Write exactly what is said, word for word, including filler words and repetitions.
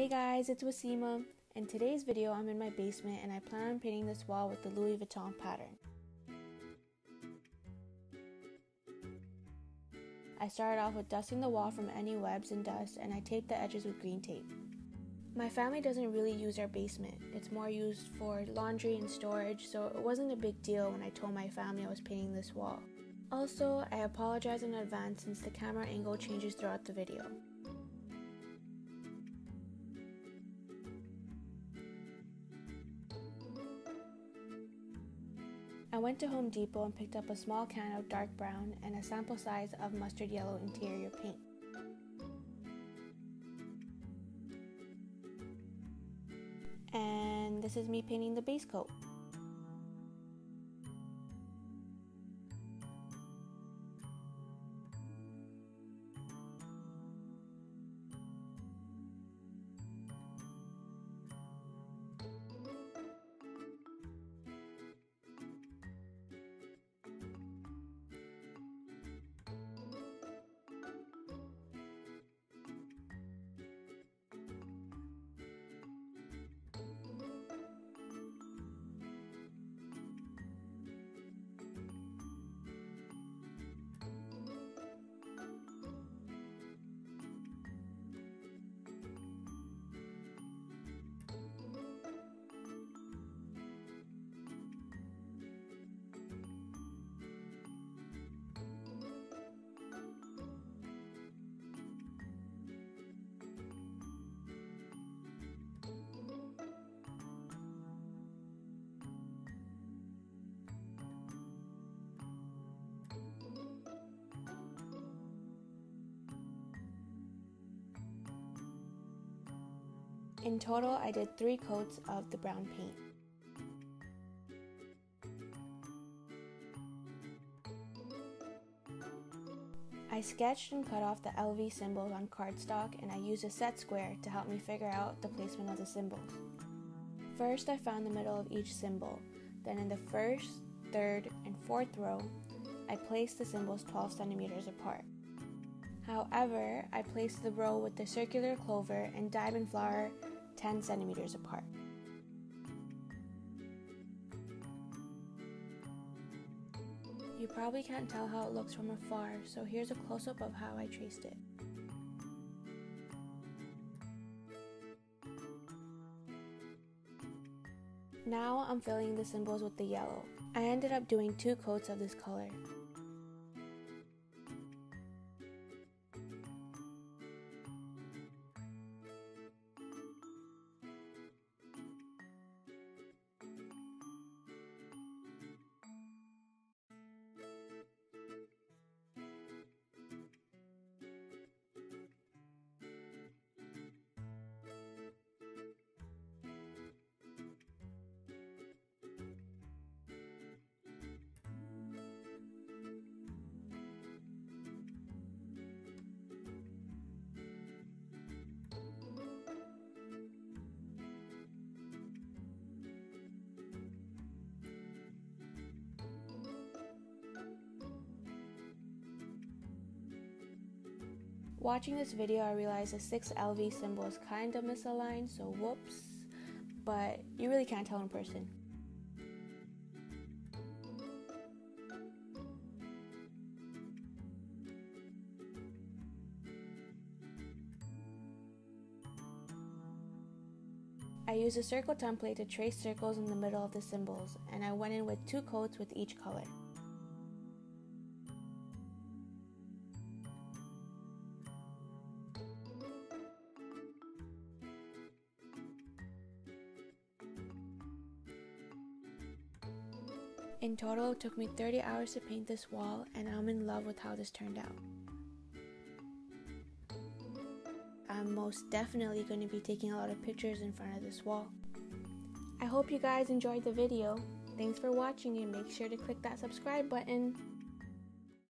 Hey guys, it's Wasima. In today's video, I'm in my basement and I plan on painting this wall with the Louis Vuitton pattern. I started off with dusting the wall from any webs and dust, and I taped the edges with green tape. My family doesn't really use our basement. It's more used for laundry and storage, so it wasn't a big deal when I told my family I was painting this wall. Also, I apologize in advance since the camera angle changes throughout the video. I went to Home Depot and picked up a small can of dark brown and a sample size of mustard yellow interior paint. And this is me painting the base coat. In total, I did three coats of the brown paint. I sketched and cut off the L V symbols on cardstock, and I used a set square to help me figure out the placement of the symbols. First, I found the middle of each symbol. Then in the first, third, and fourth row, I placed the symbols twelve centimeters apart. However, I placed the row with the circular clover and diamond flower ten centimeters apart. You probably can't tell how it looks from afar, so here's a close-up of how I traced it. Now I'm filling the symbols with the yellow. I ended up doing two coats of this color. Watching this video, I realized the six L V symbol is kind of misaligned, so whoops, but you really can't tell in person. I used a circle template to trace circles in the middle of the symbols, and I went in with two coats with each color. In total, it took me thirty hours to paint this wall, and I'm in love with how this turned out. I'm most definitely going to be taking a lot of pictures in front of this wall. I hope you guys enjoyed the video. Thanks for watching, and make sure to click that subscribe button.